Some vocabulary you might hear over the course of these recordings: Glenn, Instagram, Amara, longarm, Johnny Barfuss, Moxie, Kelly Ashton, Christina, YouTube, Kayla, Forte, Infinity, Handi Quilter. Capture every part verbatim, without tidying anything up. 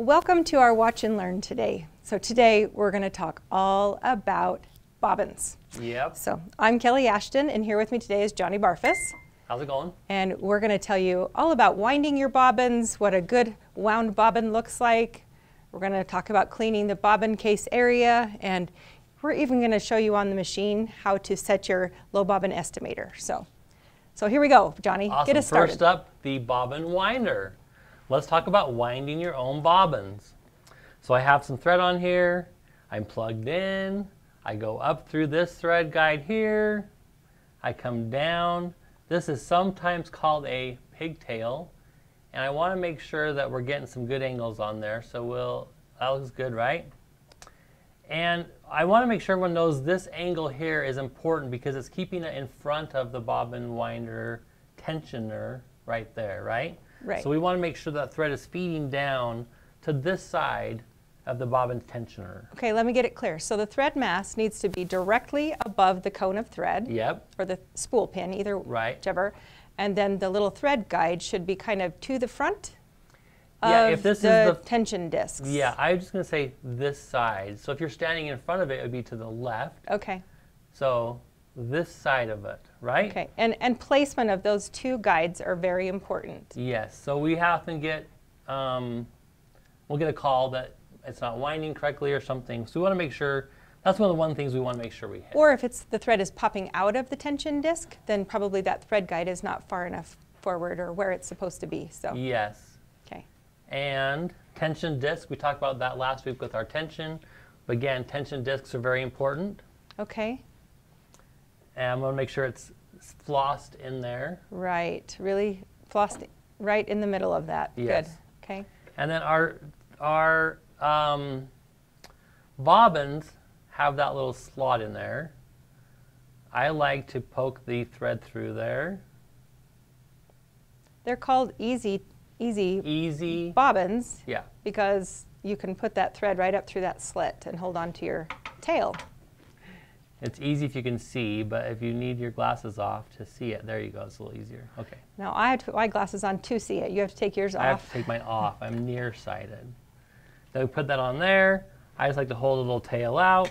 Welcome to our Watch and Learn today. So today we're going to talk all about bobbins. Yep. So I'm Kelly Ashton, and here with me today is Johnny Barfuss. How's it going? And we're going to tell you all about winding your bobbins, what a good wound bobbin looks like. We're going to talk about cleaning the bobbin case area, and we're even going to show you on the machine how to set your low bobbin estimator. So, so here we go, Johnny. Awesome. Get us started. First up, the bobbin winder. Let's talk about winding your own bobbins. So I have some thread on here. I'm plugged in. I go up through this thread guide here. I come down. This is sometimes called a pigtail. And I want to make sure that we're getting some good angles on there. So we'll, that looks good, right? And I want to make sure everyone knows this angle here is important because it's keeping it in front of the bobbin winder tensioner right there, right? Right. So we want to make sure that thread is feeding down to this side of the bobbin tensioner. Okay, let me get it clear. So the thread mass needs to be directly above the cone of thread. Yep. Or the spool pin, either right. whichever. And then the little thread guide should be kind of to the front of yeah, if this the, is the tension discs. Yeah, I was just going to say this side. So if you're standing in front of it, it would be to the left. Okay. So this side of it, right? Okay, and, and placement of those two guides are very important. Yes, so we often get, um, we'll get a call that it's not winding correctly or something, so we want to make sure, that's one of the one things we want to make sure we hit. Or if it's the thread is popping out of the tension disc, then probably that thread guide is not far enough forward or where it's supposed to be, so. Yes. Okay. And tension disc, we talked about that last week with our tension. But again, tension discs are very important. Okay. And I'm going to make sure it's flossed in there. Right. Really flossed right in the middle of that. Yes. Good. Okay. And then our, our um, bobbins have that little slot in there. I like to poke the thread through there. They're called easy, easy, easy. bobbins. Yeah. Because you can put that thread right up through that slit and hold on to your tail. It's easy if you can see, but if you need your glasses off to see it, there you go, it's a little easier. Okay. Now I have to, my glasses on to see it. You have to take yours off. I have to take mine off. I'm nearsighted. So we put that on there. I just like to hold a little tail out.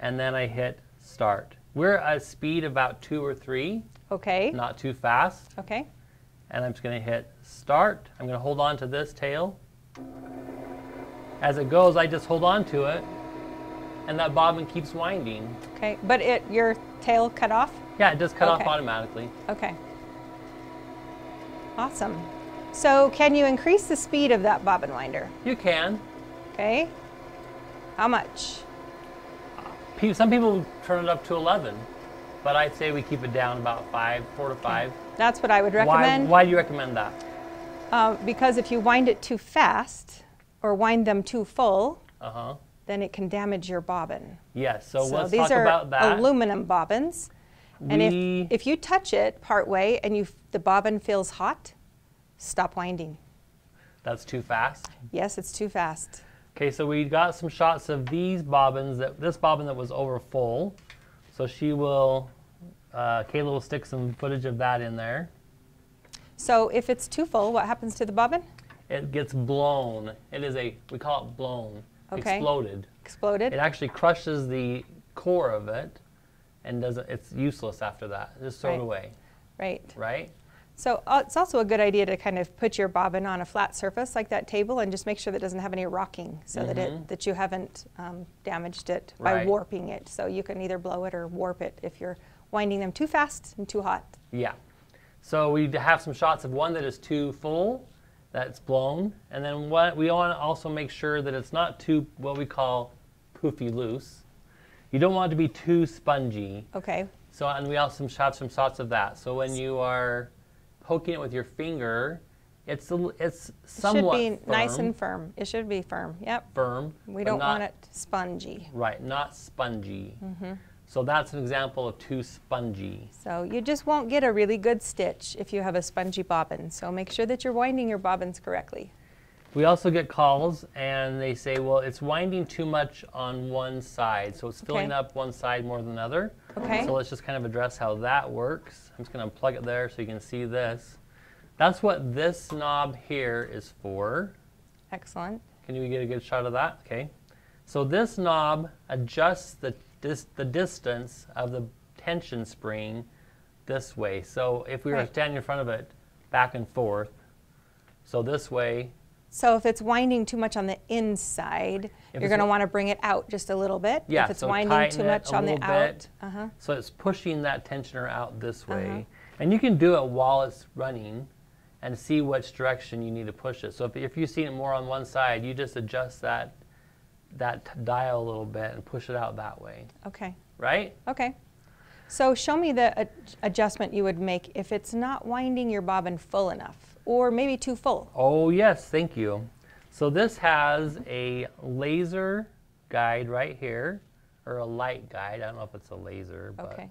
And then I hit start. We're at a speed about two or three. Okay. Not too fast. Okay. And I'm just going to hit start. I'm going to hold on to this tail. As it goes, I just hold on to it. And that bobbin keeps winding. Okay, but it your tail cut off? Yeah, it does cut okay. off automatically. Okay. Awesome. So can you increase the speed of that bobbin winder? You can. Okay. How much? Some people turn it up to eleven, but I'd say we keep it down about five, four to five. That's what I would recommend. Why, why do you recommend that? Uh, because if you wind it too fast or wind them too full, uh-huh. then it can damage your bobbin. Yes, so, so let's talk about that. These are aluminum bobbins. We and if, if you touch it part way and you the bobbin feels hot, stop winding. That's too fast? Yes, it's too fast. Okay, so we got some shots of these bobbins, that this bobbin that was over full. So she will, uh, Kayla will stick some footage of that in there. So if it's too full, what happens to the bobbin? It gets blown. It is a, we call it blown. Okay. Exploded. Exploded. It actually crushes the core of it, and doesn't. It's useless after that. Just throw right. it away. Right. Right. So uh, it's also a good idea to kind of put your bobbin on a flat surface like that table, and just make sure that it doesn't have any rocking, so mm-hmm. that it that you haven't um, damaged it by right. warping it. So you can either blow it or warp it if you're winding them too fast and too hot. Yeah. So we have some shots of one that is too full. That's blown, and then what we want to also make sure that it's not too what we call poofy loose. You don't want it to be too spongy. Okay. So and we also have some shots of that. So when you are poking it with your finger, it's a, it's somewhat it should be firm. Nice and firm. It should be firm. Yep. Firm. We don't not, want it spongy. Right, not spongy. Mm-hmm. So that's an example of too spongy. So you just won't get a really good stitch if you have a spongy bobbin. So make sure that you're winding your bobbins correctly. We also get calls and they say, well, it's winding too much on one side. So it's filling okay. up one side more than another. Okay. So let's just kind of address how that works. I'm just going to plug it there so you can see this. That's what this knob here is for. Excellent. Can you get a good shot of that? Okay. So this knob adjusts the, dis the distance of the tension spring this way. So if we right. were standing in front of it, back and forth, so this way. So if it's winding too much on the inside, if you're going to want to bring it out just a little bit. Yeah, if it's so winding too much on the out. Uh-huh. So it's pushing that tensioner out this way. Uh-huh. And you can do it while it's running and see which direction you need to push it. So if, if you see it more on one side, you just adjust that that dial a little bit and push it out that way. Okay. Right? Okay. So show me the ad adjustment you would make if it's not winding your bobbin full enough, or maybe too full. Oh yes, thank you. So this has a laser guide right here, or a light guide. I don't know if it's a laser, but okay.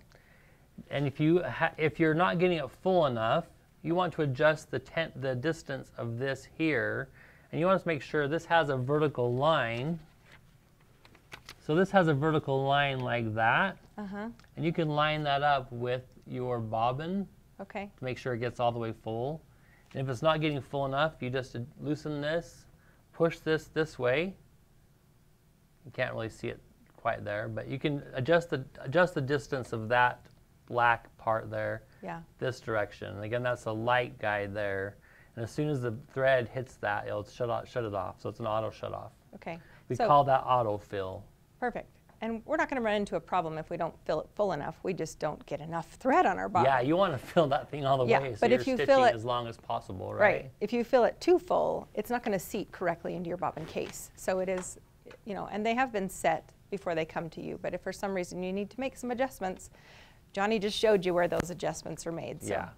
And if you ha if you're not getting it full enough, you want to adjust the tent the distance of this here, and you want to make sure this has a vertical line. So this has a vertical line like that, uh-huh. and you can line that up with your bobbin okay. to make sure it gets all the way full. And if it's not getting full enough, you just loosen this, push this this way. You can't really see it quite there, but you can adjust the, adjust the distance of that black part there yeah. this direction. And again, that's a light guide there. And as soon as the thread hits that, it'll shut, off, shut it off. So it's an auto shut off. Okay. We so call that auto fill. Perfect. And we're not going to run into a problem if we don't fill it full enough. We just don't get enough thread on our bobbin. Yeah, you want to fill that thing all the yeah, way so but you're if you stitching fill it, as long as possible, right? Right. If you fill it too full, it's not going to seat correctly into your bobbin case. So it is, you know, and they have been set before they come to you. But if for some reason you need to make some adjustments, Johnny just showed you where those adjustments are made. So. Yeah.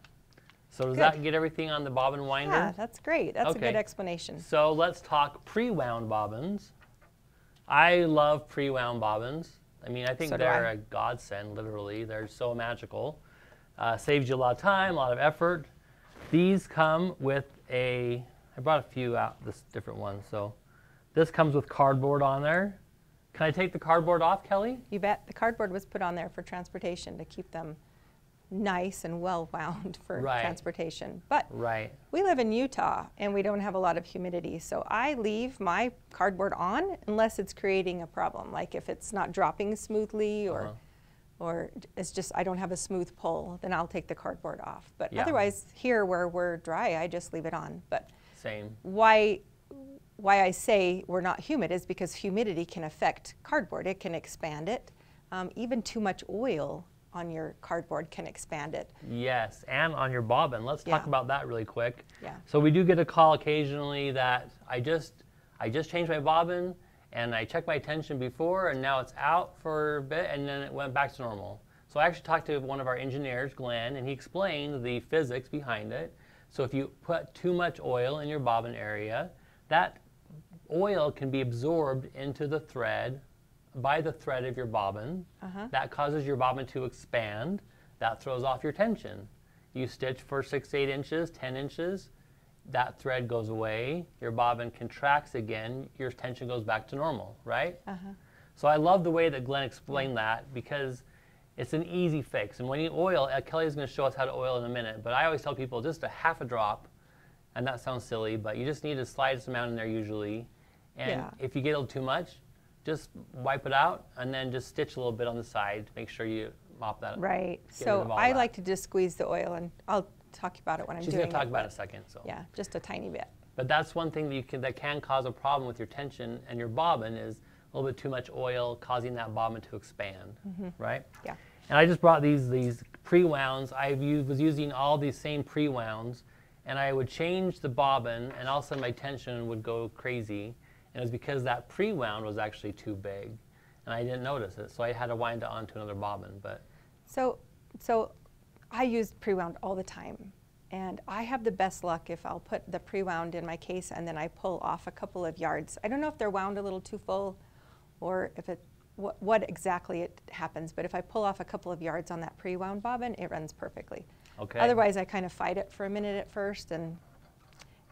So does good. That get everything on the bobbin winder? Yeah, that's great. That's okay. a good explanation. So let's talk pre-wound bobbins. I love pre-wound bobbins. I mean, I think so they're I. a godsend, literally. They're so magical. Uh, saves you a lot of time, a lot of effort. These come with a, I brought a few out, this different one. So this comes with cardboard on there. Can I take the cardboard off, Kelly? You bet. The cardboard was put on there for transportation to keep them nice and well wound for right. transportation. But right. we live in Utah and we don't have a lot of humidity, so I leave my cardboard on unless it's creating a problem, like if it's not dropping smoothly or uh-huh. or it's just I don't have a smooth pull, then I'll take the cardboard off. But yeah. otherwise here where we're dry, I just leave it on. But same. Why why I say we're not humid is because humidity can affect cardboard. It can expand it. Um, even too much oil on your cardboard can expand it. Yes, and on your bobbin. Let's talk yeah. about that really quick. Yeah. So we do get a call occasionally that I just I just changed my bobbin and I checked my tension before and now it's out for a bit and then it went back to normal. So I actually talked to one of our engineers, Glenn, and he explained the physics behind it. So if you put too much oil in your bobbin area, that oil can be absorbed into the thread by the thread of your bobbin. Uh-huh. That causes your bobbin to expand. That throws off your tension. You stitch for six, eight inches, ten inches. That thread goes away. Your bobbin contracts again. Your tension goes back to normal, right? Uh-huh. So I love the way that Glenn explained that because it's an easy fix. And when you oil, Kelly's gonna show us how to oil in a minute, but I always tell people just a half a drop, and that sounds silly, but you just need to slide some out in there usually. And yeah. if you get a little too much, just wipe it out and then just stitch a little bit on the side to make sure you mop that up. Right. So I like to just squeeze the oil, and I'll talk about it when I'm doing it. She's going to talk about it in a second. So. Yeah, just a tiny bit. But that's one thing that, you can, that can cause a problem with your tension and your bobbin is a little bit too much oil causing that bobbin to expand, mm-hmm. right? Yeah. And I just brought these, these pre-wounds. I was using all these same pre-wounds, and I would change the bobbin, and all of a sudden my tension would go crazy. And it was because that pre-wound was actually too big, and I didn't notice it, so I had to wind it onto another bobbin. But so, so I use pre-wound all the time, and I have the best luck if I'll put the pre-wound in my case and then I pull off a couple of yards. I don't know if they're wound a little too full, or if it what, what exactly it happens. But if I pull off a couple of yards on that pre-wound bobbin, it runs perfectly. Okay. Otherwise, I kind of fight it for a minute at first, and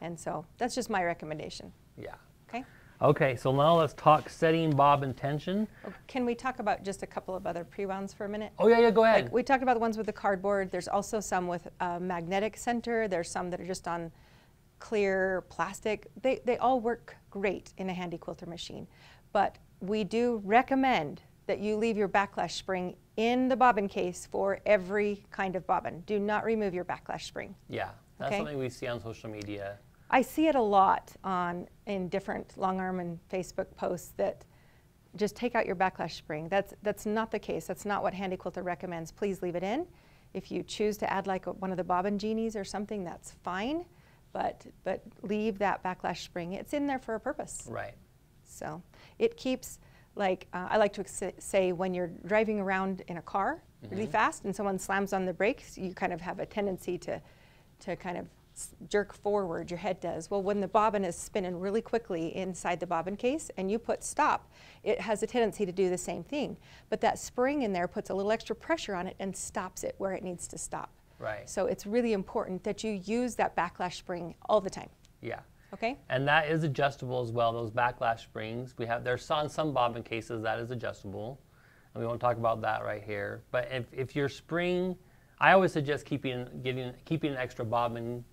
and so that's just my recommendation. Yeah. Okay. Okay, so now let's talk setting, bob, and tension. Can we talk about just a couple of other pre-wounds for a minute? Oh yeah, yeah, go ahead. Like we talked about the ones with the cardboard. There's also some with a magnetic center. There's some that are just on clear plastic. They, they all work great in a Handi Quilter machine, but we do recommend that you leave your backlash spring in the bobbin case for every kind of bobbin. Do not remove your backlash spring. Yeah, that's okay? Something we see on social media. I see it a lot on in different long arm and Facebook posts that just take out your backlash spring. That's, that's not the case. That's not what Handi Quilter recommends. Please leave it in. If you choose to add like a, one of the bobbin genies or something, that's fine, but, but leave that backlash spring. It's in there for a purpose. Right. So it keeps, like uh, I like to say, when you're driving around in a car really mm-hmm. fast and someone slams on the brakes, you kind of have a tendency to, to kind of jerk forward, your head does. Well, when the bobbin is spinning really quickly inside the bobbin case and you put stop, it has a tendency to do the same thing. But that spring in there puts a little extra pressure on it and stops it where it needs to stop. Right. So it's really important that you use that backlash spring all the time. Yeah. Okay. And that is adjustable as well, those backlash springs. We have, there's on some bobbin cases that is adjustable. And we won't talk about that right here. But if, if your spring, I always suggest keeping, getting, keeping an extra bobbin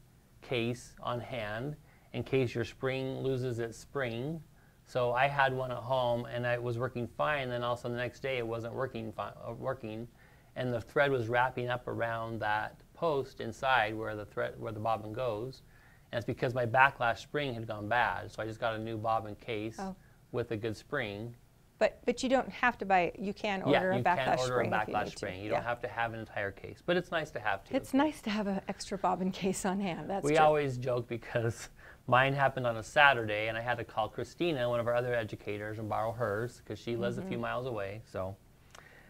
case on hand in case your spring loses its spring. So I had one at home and it was working fine, then also the next day it wasn't working fine, uh, working, and the thread was wrapping up around that post inside where the thread, where the bobbin goes, and it's because my backlash spring had gone bad. So I just got a new bobbin case oh. with a good spring. But but you don't have to buy, you can order yeah, a backlash spring. Yeah, you can order a backlash spring. You yeah. don't have to have an entire case, but it's nice to have too. It's nice to have an extra bobbin case on hand, that's We true. always joke because mine happened on a Saturday and I had to call Christina, one of our other educators, and borrow hers because she lives mm-hmm. a few miles away, so.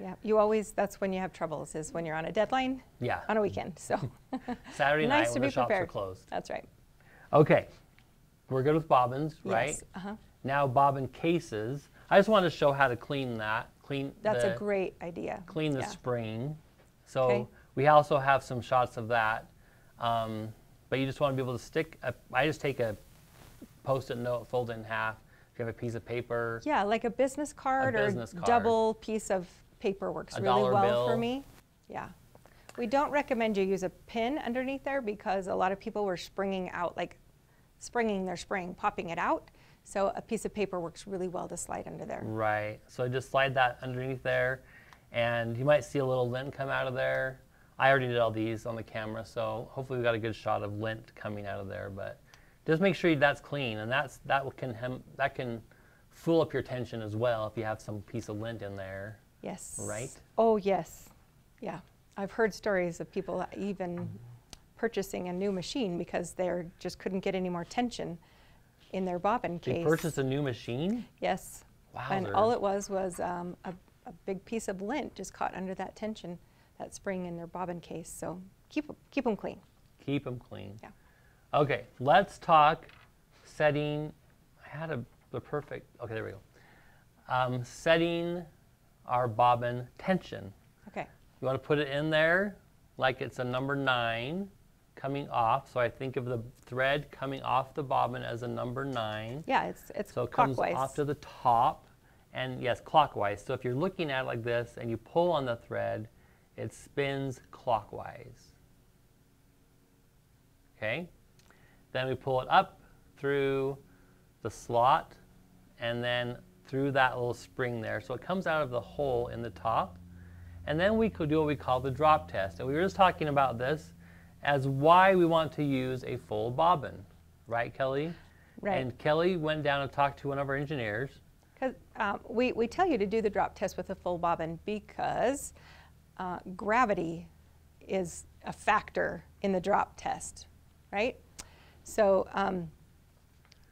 Yeah, you always, that's when you have troubles, is when you're on a deadline yeah. on a weekend, so. Saturday nice night when the shops prepared. are closed. That's right. Okay, we're good with bobbins, yes. right? Yes, uh-huh. Now bobbin cases. I just wanted to show how to clean that. Clean. That's the, a great idea. Clean the yeah. spring. So okay. we also have some shots of that. Um, but you just want to be able to stick, a, I just take a Post-it note, fold it in half. If you have a piece of paper. Yeah, like a business card a business or card. double piece of paper works a really well bill. for me. Yeah. We don't recommend you use a pin underneath there because a lot of people were springing out, like springing their spring, popping it out. So a piece of paper works really well to slide under there. Right. So just slide that underneath there, and you might see a little lint come out of there. I already did all these on the camera, so hopefully we got a good shot of lint coming out of there. But just make sure that's clean, and that's that can hem, that can fool up your tension as well if you have some piece of lint in there. Yes. Right. Oh yes. Yeah. I've heard stories of people even purchasing a new machine because they just couldn't get any more tension in their bobbin case. They purchased a new machine? Yes. Wow. And all it was was um, a, a big piece of lint just caught under that tension, that spring in their bobbin case. So keep, keep them clean. Keep them clean. Yeah. Okay, let's talk setting. I had a, the perfect, okay, there we go. Um, setting our bobbin tension. Okay. You want to put it in there like it's a number nine. Coming off, so I think of the thread coming off the bobbin as a number nine. Yeah, it's, it's so it clockwise. So it comes off to the top, and yes, clockwise. So if you're looking at it like this and you pull on the thread, it spins clockwise. Okay? Then we pull it up through the slot and then through that little spring there. So it comes out of the hole in the top. And then we could do what we call the drop test. And we were just talking about this as why we want to use a full bobbin, right, Kelly? Right. And Kelly went down and talked to one of our engineers. Because um, we, we tell you to do the drop test with a full bobbin because uh, gravity is a factor in the drop test, right? So um,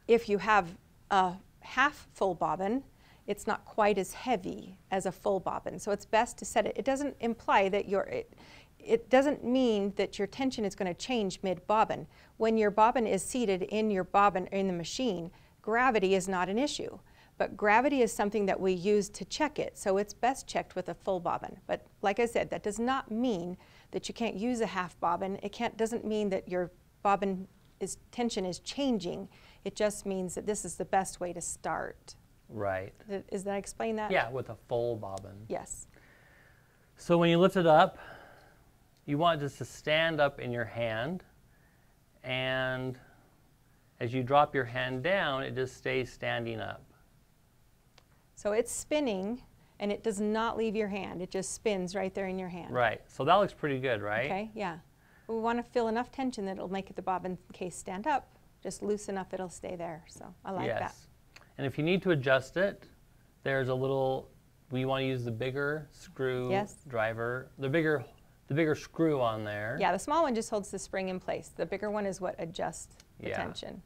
if you have a half full bobbin, it's not quite as heavy as a full bobbin. So it's best to set it. It doesn't imply that you're, it, It doesn't mean that your tension is going to change mid-bobbin. When your bobbin is seated in your bobbin in the machine, gravity is not an issue. But gravity is something that we use to check it, so it's best checked with a full bobbin. But like I said, that does not mean that you can't use a half bobbin. It can't, doesn't mean that your bobbin is, tension is changing. It just means that this is the best way to start. Right. Is that, explain that? Yeah, with a full bobbin. Yes. So when you lift it up, you want it just to stand up in your hand, and as you drop your hand down, it just stays standing up. So it's spinning, and it does not leave your hand. It just spins right there in your hand. Right. So that looks pretty good, right? Okay, yeah. We want to feel enough tension that it'll make the bobbin case stand up. Just loose enough it'll stay there. So I like yes. that. And if you need to adjust it, there's a little, we want to use the bigger screw yes. driver, the bigger the bigger screw on there. Yeah, the small one just holds the spring in place. The bigger one is what adjusts the yeah. tension.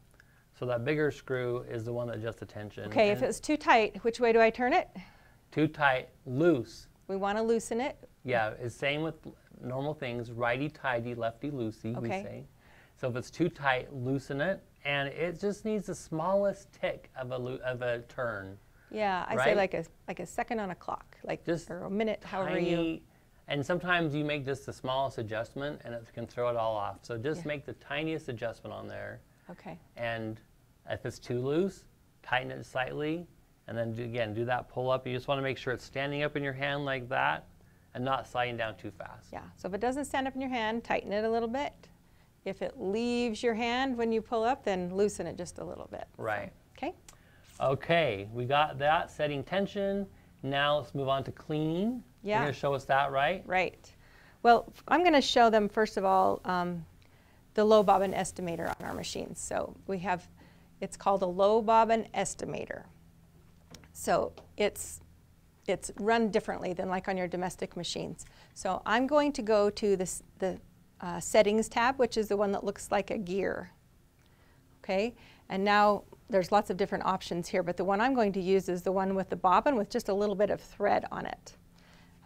So that bigger screw is the one that adjusts the tension. Okay, and if it's too tight, which way do I turn it? Too tight, loose. We want to loosen it. Yeah, it's same with normal things, righty-tighty, lefty-loosey, okay. we say. So if it's too tight, loosen it, and it just needs the smallest tick of a, lo of a turn. Yeah, I right? say like a, like a second on a clock, like just or a minute, tiny, however you. And sometimes you make just the smallest adjustment, and it can throw it all off. So just yeah. make the tiniest adjustment on there. Okay. And if it's too loose, tighten it slightly, and then do, again, do that pull up. You just want to make sure it's standing up in your hand like that, and not sliding down too fast. Yeah, so if it doesn't stand up in your hand, tighten it a little bit. If it leaves your hand when you pull up, then loosen it just a little bit. Right. So, okay. Okay, we got that, setting tension. Now let's move on to cleaning. Yeah. You're gonna show us that, right? Right. Well, I'm gonna show them, first of all, um, the low bobbin estimator on our machines. So we have, it's called a low bobbin estimator. So it's, it's run differently than like on your domestic machines. So I'm going to go to this, the uh, settings tab, which is the one that looks like a gear. Okay, and now there's lots of different options here, but the one I'm going to use is the one with the bobbin with just a little bit of thread on it.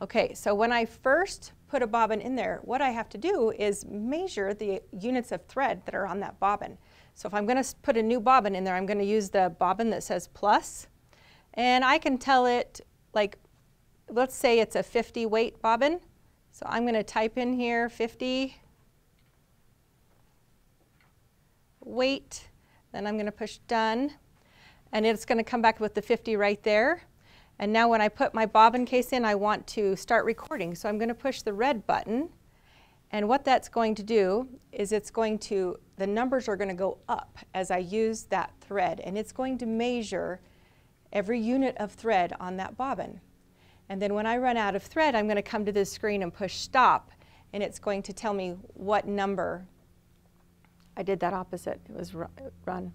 Okay, so when I first put a bobbin in there, what I have to do is measure the units of thread that are on that bobbin. So if I'm gonna put a new bobbin in there, I'm gonna use the bobbin that says plus, and I can tell it, like, let's say it's a fifty weight bobbin. So I'm going to type in here fifty weight, then I'm going to push done, and it's going to come back with the fifty right there. And now when I put my bobbin case in, I want to start recording. So I'm going to push the red button, and what that's going to do is it's going to, the numbers are going to go up as I use that thread, and it's going to measure every unit of thread on that bobbin. And then when I run out of thread, I'm going to come to this screen and push stop, and it's going to tell me what number. I did that opposite, it was run.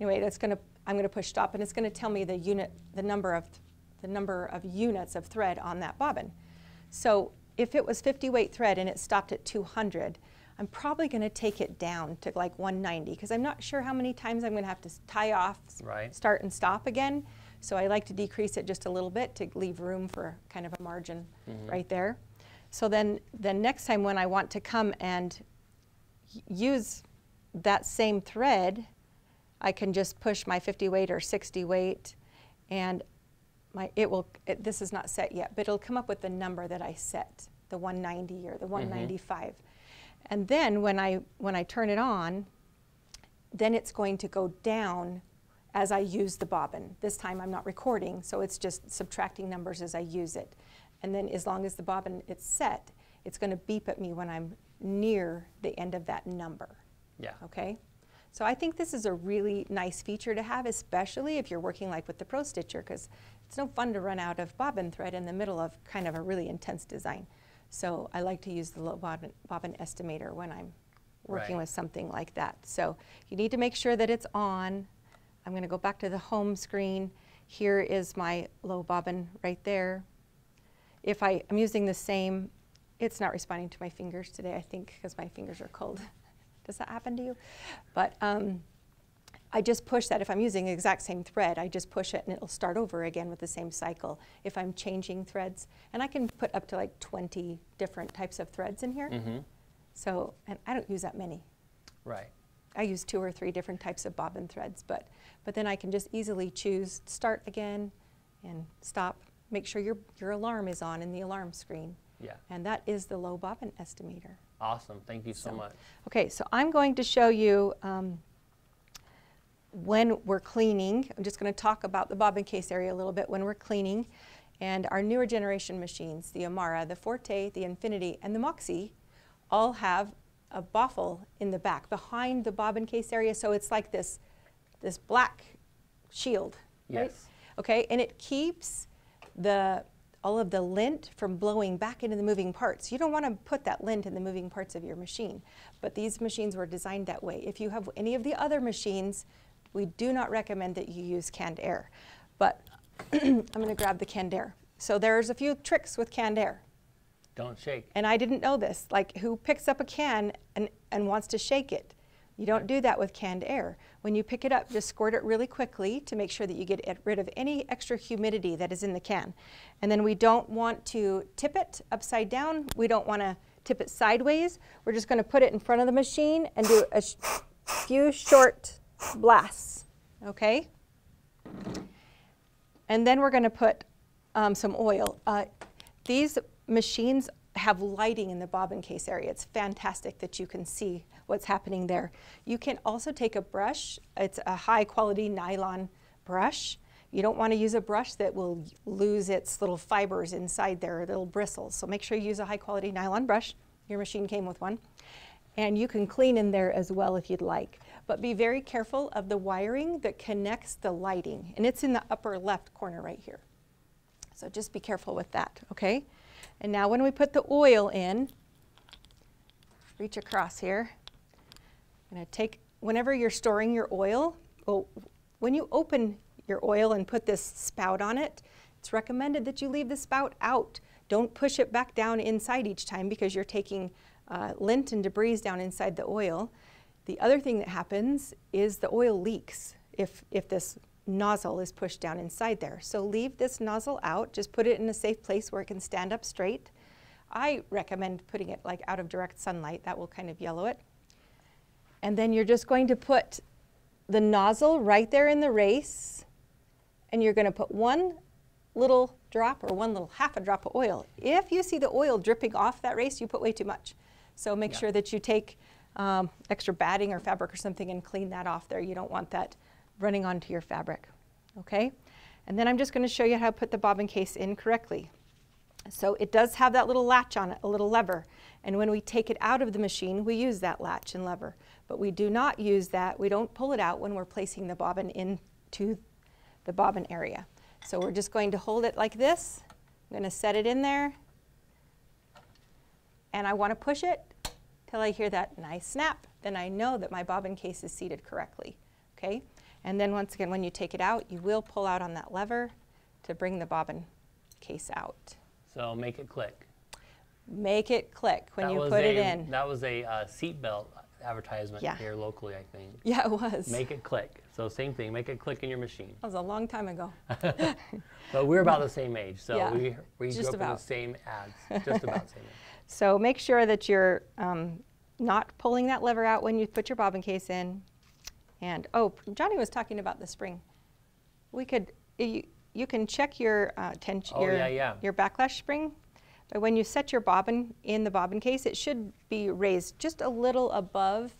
Anyway, that's going to, I'm going to push stop, and it's going to tell me the unit, the number of, the number of units of thread on that bobbin. So if it was fifty weight thread and it stopped at two hundred, I'm probably going to take it down to like one ninety, because I'm not sure how many times I'm going to have to tie off, right. start and stop again. So I like to decrease it just a little bit to leave room for kind of a margin mm-hmm. right there. So then the next time when I want to come and use that same thread, I can just push my fifty weight or sixty weight, and my, it will, it, this is not set yet, but it'll come up with the number that I set, the one ninety or the one ninety-five. Mm-hmm. And then when I, when I turn it on, then it's going to go down as I use the bobbin. This time I'm not recording, so it's just subtracting numbers as I use it. And then as long as the bobbin is set, it's going to beep at me when I'm near the end of that number. Yeah. Okay? So I think this is a really nice feature to have, especially if you're working like with the Pro Stitcher, because it's no fun to run out of bobbin thread in the middle of kind of a really intense design. So I like to use the low bobbin, bobbin estimator when I'm working right. with something like that. So you need to make sure that it's on. I'm going to go back to the home screen. Here is my low bobbin right there. If I, I'm using the same, it's not responding to my fingers today, I think, because my fingers are cold. Does that happen to you? But um, I just push that. If I'm using the exact same thread, I just push it and it'll start over again with the same cycle if I'm changing threads. And I can put up to like twenty different types of threads in here. Mm-hmm. So, and I don't use that many. Right. I use two or three different types of bobbin threads, but, but then I can just easily choose start again and stop. Make sure your, your alarm is on in the alarm screen. Yeah. And that is the low bobbin estimator. Awesome, thank you so, so much. Okay, so I'm going to show you um, when we're cleaning, I'm just going to talk about the bobbin case area a little bit when we're cleaning, and our newer generation machines, the Amara, the Forte, the Infinity, and the Moxie, all have a baffle in the back behind the bobbin case area, so it's like this, this black shield, yes. Right? Okay, and it keeps the, all of the lint from blowing back into the moving parts. You don't want to put that lint in the moving parts of your machine, but these machines were designed that way. If you have any of the other machines, we do not recommend that you use canned air, but I'm going to grab the canned air. So there's a few tricks with canned air. Don't shake. And I didn't know this, like who picks up a can and, and wants to shake it? You don't do that with canned air. When you pick it up, just squirt it really quickly to make sure that you get rid of any extra humidity that is in the can. And then we don't want to tip it upside down. We don't want to tip it sideways. We're just going to put it in front of the machine and do a sh few short blasts, okay? And then we're going to put um, some oil. Uh, these machines have lighting in the bobbin case area. It's fantastic that you can see what's happening there. You can also take a brush. It's a high quality nylon brush. You don't want to use a brush that will lose its little fibers inside there, little bristles. So make sure you use a high quality nylon brush. Your machine came with one. And you can clean in there as well if you'd like. But be very careful of the wiring that connects the lighting. And it's in the upper left corner right here. So just be careful with that, okay? And now when we put the oil in, reach across here. I'm going to take, whenever you're storing your oil, well, when you open your oil and put this spout on it, it's recommended that you leave the spout out. Don't push it back down inside each time because you're taking uh, lint and debris down inside the oil. The other thing that happens is the oil leaks if, if this nozzle is pushed down inside there. So leave this nozzle out, just put it in a safe place where it can stand up straight. I recommend putting it like out of direct sunlight, that will kind of yellow it. And then you're just going to put the nozzle right there in the race, and you're going to put one little drop or one little half a drop of oil. If you see the oil dripping off that race, you put way too much. So make yeah. sure that you take um, extra batting or fabric or something and clean that off there. You don't want that running onto your fabric, okay? And then I'm just going to show you how to put the bobbin case in correctly. So it does have that little latch on it, a little lever. And when we take it out of the machine, we use that latch and lever. But we do not use that. We don't pull it out when we're placing the bobbin into the bobbin area. So we're just going to hold it like this. I'm going to set it in there. And I want to push it till I hear that nice snap. Then I know that my bobbin case is seated correctly. Okay? And then once again, when you take it out, you will pull out on that lever to bring the bobbin case out. So make it click. Make it click when that you put a, it in. That was a uh, seatbelt advertisement yeah. here locally, I think. Yeah, it was. Make it click. So same thing, make it click in your machine. That was a long time ago. But we're about the same age, so yeah, we, we grew up about. with the same ads, just about same age. So make sure that you're um, not pulling that lever out when you put your bobbin case in. And oh, Johnny was talking about the spring. We could, you, you can check your uh, tension, oh, your, yeah, yeah. your backlash spring. But when you set your bobbin in the bobbin case, it should be raised just a little above.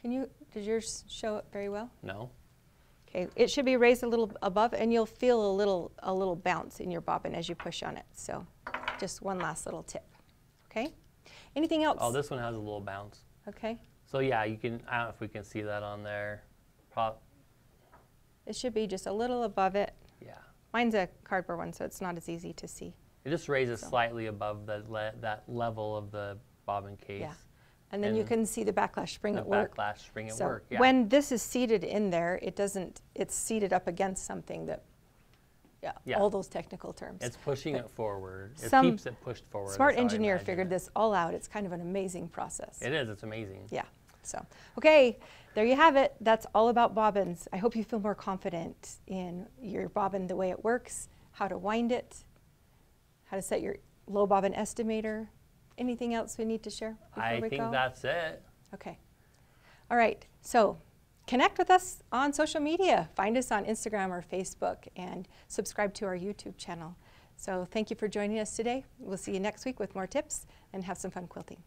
Can you, did yours show it very well? No. Okay, it should be raised a little above, and you'll feel a little, a little bounce in your bobbin as you push on it. So just one last little tip, okay? Anything else? Oh, this one has a little bounce. Okay. So yeah, you can, I don't know if we can see that on there. Prop. It should be just a little above it. Yeah. Mine's a cardboard one, so it's not as easy to see. It just raises so. slightly above the le that level of the bobbin case. Yeah. And then and you can see the backlash spring the at work. The backlash spring at so work, yeah. When this is seated in there, it doesn't, it's seated up against something that, yeah, yeah. all those technical terms. It's pushing but it forward. It keeps it pushed forward. Smart engineer figured it. this all out. It's kind of an amazing process. It is, it's amazing. Yeah. So, okay, there you have it. That's all about bobbins. I hope you feel more confident in your bobbin, the way it works, how to wind it, how to set your low bobbin estimator. Anything else we need to share before I we think go? That's it. Okay. All right. So connect with us on social media. Find us on Instagram or Facebook and subscribe to our YouTube channel. So thank you for joining us today. We'll see you next week with more tips and have some fun quilting.